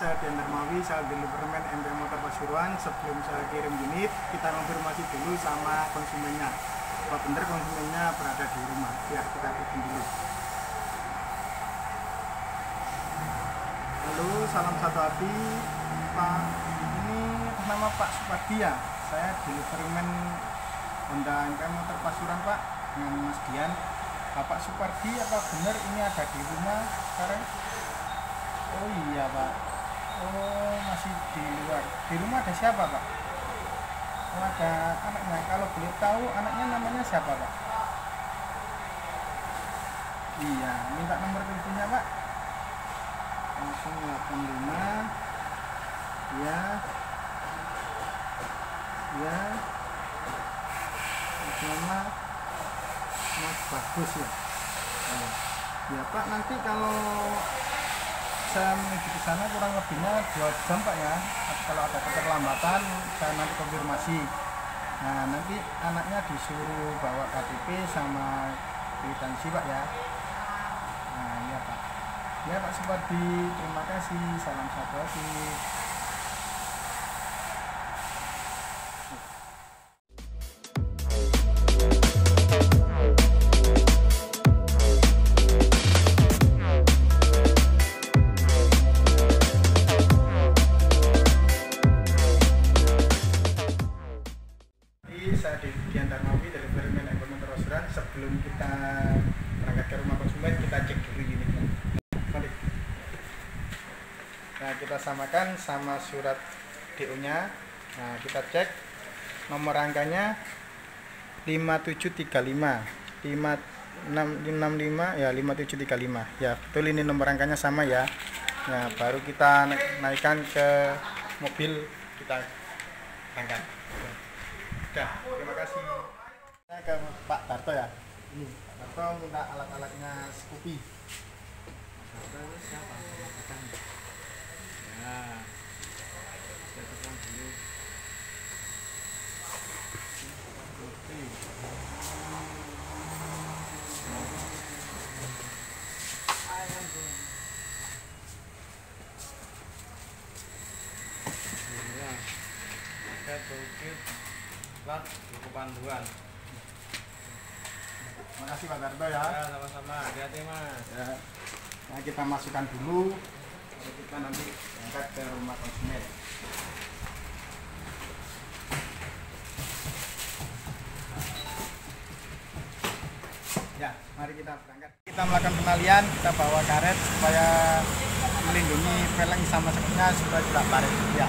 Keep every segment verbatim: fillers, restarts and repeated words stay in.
saya Dian Darmawi, saya deliverman M P M Motor Pasuruan. Sebelum saya kirim unit, kita konfirmasi dulu sama konsumennya. Kalau benar konsumennya berada di rumah, biar kita kirim dulu. Halo, salam satu hati. Pak, ini nama Pak Supadia. Saya deliverman Honda M P M Motor Pasuruan, Pak, dengan Mas Dian. Bapak Supardi, apa benar ini ada di rumah sekarang? Oh iya Pak. Oh masih di luar. Di rumah ada siapa Pak? Oh, ada anaknya. Kalau boleh tahu anaknya namanya siapa Pak? Iya, minta nomor teleponnya Pak. Langsung delapan lima. Ya. Ya. Selamat. Bagus ya. Oh. Ya Pak, nanti kalau saya menuju ke sana kurang lebihnya dua jam Pak ya. Kalau ada keterlambatan saya nanti konfirmasi. Nah nanti anaknya disuruh bawa K T P sama kwitansi Pak ya. Nah iya Pak. Ya Pak Supardi, terima kasih. Salam satu hati. Dian Darmawi dari Dian Darmawi Pasuruan. Sebelum kita berangkat ke rumah konsumen, kita cek dulu unitnya. Nah kita samakan sama surat D O nya. Nah kita cek nomor rangkanya lima tujuh tiga lima lima enam enam lima ya lima tujuh tiga lima ya, betul ini nomor rangkanya sama ya. Nah baru kita naikkan ke mobil, kita berangkat. Udah, terima kasih. Saya ke Pak Tarto ya. Hmm. Pak Tarto minta alat-alatnya Scoopy. Pak Tarto siapa? Nah, kita tekan dulu. Scoopy. Iya. Kita bukit. Plat buku panduan. Terima kasih Pak Darto ya. Ya sama-sama, hati-hati Mas. Ya. Nah, kita masukkan dulu, baru kita nanti angkat ke rumah konsumen. Ya, mari kita berangkat. Kita melakukan penalian, kita bawa karet supaya melindungi peleng sama sekatnya supaya tidak karet. Ya.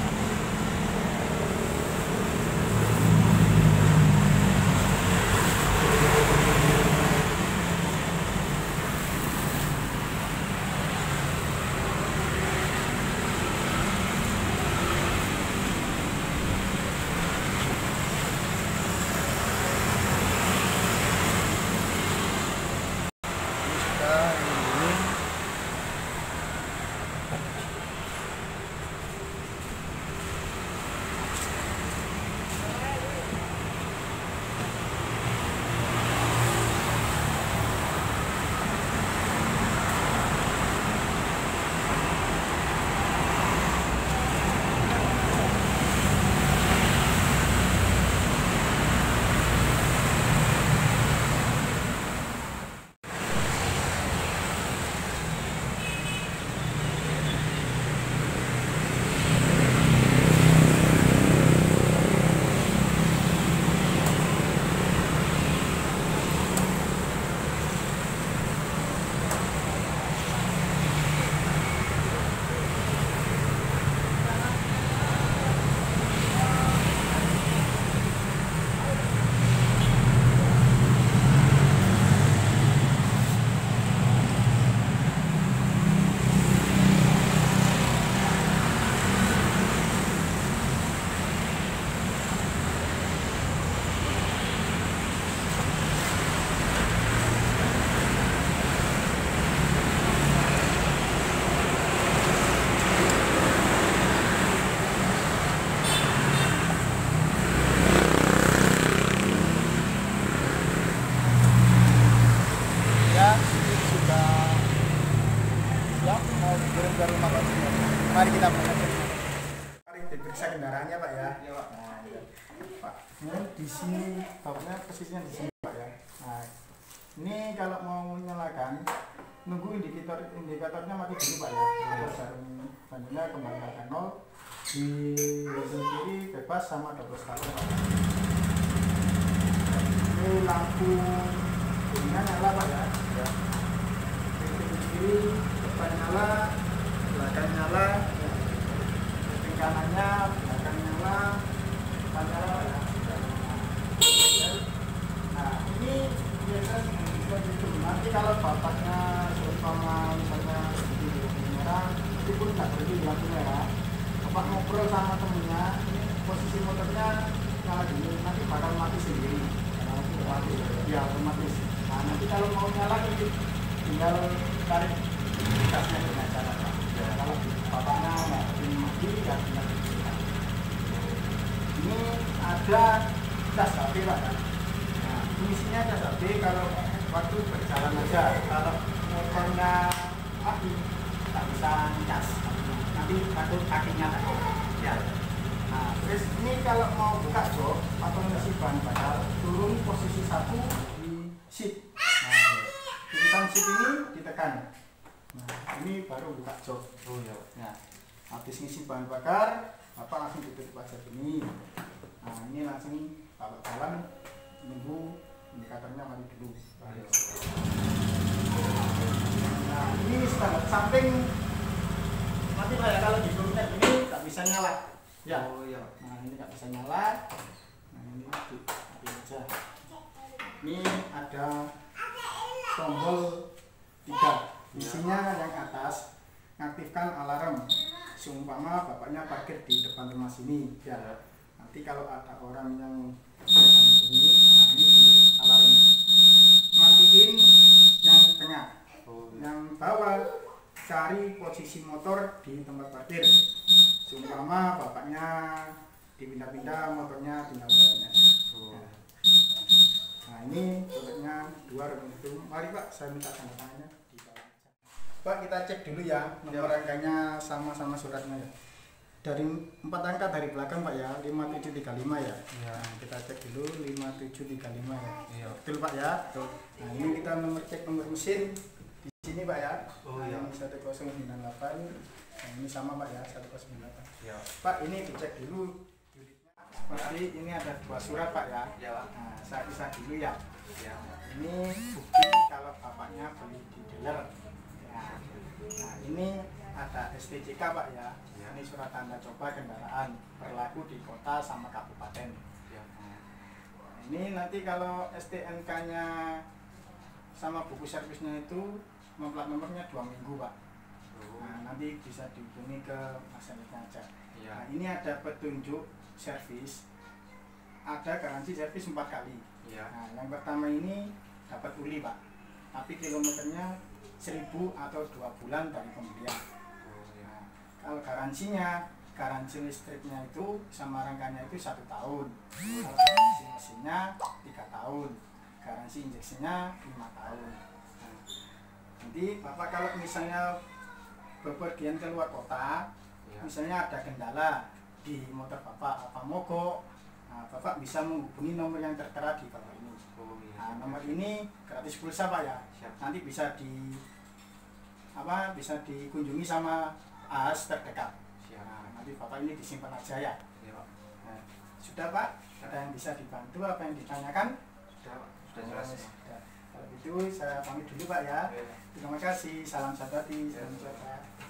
kita tarik diperiksa kendaraannya Pak ya. Iya Pak. Nah, ya. Pak, di sini babnya persisnya di sini Pak ya. Nah, ini kalau mau menyalakan nunggu indikator indikatornya mati dulu Pak ya. Selanjutnya kembali ke nol di bagian kiri bebas sama double starter. Ini lampu ini nyala Pak ya. Ya. Depan nyala, belakang nyala, samping kanannya belakang nyala, depan nyala. Nah ini biasa bisa gitu. Nanti kalau bapaknya seumpama misalnya di merah, itu pun tak pergi di lampu merah. Bapak ngobrol sama temennya, ini posisi motornya nyala dulu, nanti bakal mati sendiri. Karena otomatis, ya otomatis. Nah nanti kalau mau nyala gitu, tinggal tarik kasnya dengan cara Pak. Ya, kalau bapaknya nggak ingin mati, ya tinggal diperiksa. Ini ada cas H P Pak. Nah, isinya cas H P kalau waktu berjalan aja. Kalau motornya mati, tak bisa cas. Nanti takut kakinya tak ya. Nah, terus ini kalau mau buka jok atau ngisi bahan bakar, turun posisi satu di seat. Nah, tekan seat ini ditekan. Nah, ini baru buka jok. Oh ya. Nah, habis ngisi bahan bakar, Bapak langsung ditutup aja ini. Nah, ini langsung Bapak jalan nunggu indikatornya mati dulu. Oh, ya. Nah, ini standar samping mati Pak ya, kalau di diplomet ini nggak bisa nyala. Ya. Oh iya. Nah, ini nggak bisa nyala. Nah, ini mati aja. Ini ada tombol tiga, isinya yang atas aktifkan alarm seumpama bapaknya parkir di depan rumah sini ya. Nanti kalau ada orang yang ini, nah ini alarmnya matiin yang tengah. Yang bawah cari posisi motor di tempat parkir seumpama bapaknya dipindah-pindah, motornya tinggal bapaknya. Nah ini totalnya dua ring itu. Mari Pak, saya minta tanda tangannya di bawah. Pak, kita cek dulu ya nomor rangkanya sama-sama suratnya ya. Dari empat angka dari belakang Pak ya, lima tujuh tiga lima ya. Ya, kita cek dulu lima tujuh tiga lima ya. Iya. Betul Pak ya. Betul. Nah ini kita nomor cek nomor mesin di sini Pak ya. Oh iya. satu nol sembilan delapan. Nah, ini sama Pak ya, satu nol sembilan delapan. Iya. Pak, ini dicek dulu. Seperti ini ada dua surat Pak ya. Ya Pak. Nah, saya pisah dulu ya. Ya. Ini bukti kalau bapaknya beli di dealer. Ya. Nah ini ada S T J K Pak ya. Ya. Ini surat tanda coba kendaraan berlaku di kota sama kabupaten. Ya. Nah, ini nanti kalau S T N K-nya sama buku servisnya itu memplat nomornya dua minggu Pak. Oh. Nah nanti bisa dihubungi ke masyarakat aja. Ya. Nah, ini ada petunjuk servis, ada garansi servis empat kali. Ya. Nah, yang pertama ini dapat uli Pak, tapi kilometernya seribu atau dua bulan dari pembelian. Oh, ya. Nah, kalau garansinya, garansi listriknya itu sama rangkanya itu satu tahun. Kalau garansi mesinnya tiga tahun, garansi injeksinya lima tahun. Nah, nanti Bapak kalau misalnya bepergian keluar kota, ya. Misalnya ada kendala di motor Bapak, apa mogok, nah, Bapak bisa menghubungi nomor yang tertera di bawah ini. Oh, iya. Nah, nomor ini gratis pulsa Pak ya. Siap. Nanti bisa di apa bisa dikunjungi sama AHASS terdekat. Siap. Nah, nanti Bapak ini disimpan aja ya. Iya, Pak. Nah, sudah Pak, sudah. Ada yang bisa dibantu, apa yang ditanyakan? Sudah Pak, sudah jelas. Oh, sudah. Kalau itu saya pamit dulu Pak ya. Iya. Terima kasih, salam sejati, salam sejahtera.